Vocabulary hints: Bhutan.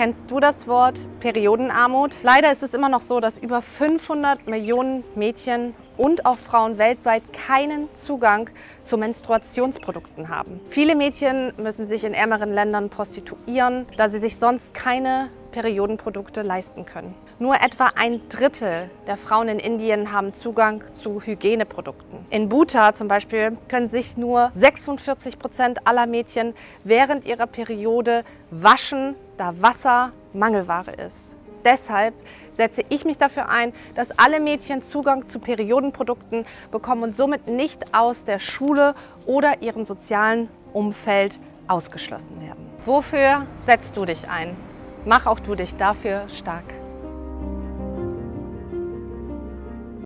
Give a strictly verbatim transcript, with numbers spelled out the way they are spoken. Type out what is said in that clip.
kennst du das Wort Periodenarmut? Leider ist es immer noch so, dass über fünfhundert Millionen Mädchen und auch Frauen weltweit keinen Zugang zu Menstruationsprodukten haben. Viele Mädchen müssen sich in ärmeren Ländern prostituieren, da sie sich sonst keine Periodenprodukte leisten können. Nur etwa ein Drittel der Frauen in Indien haben Zugang zu Hygieneprodukten. In Bhutan zum Beispiel können sich nur sechsundvierzig Prozent aller Mädchen während ihrer Periode waschen, da Wasser Mangelware ist. Deshalb setze ich mich dafür ein, dass alle Mädchen Zugang zu Periodenprodukten bekommen und somit nicht aus der Schule oder ihrem sozialen Umfeld ausgeschlossen werden. Wofür setzt du dich ein? Mach auch du dich dafür stark.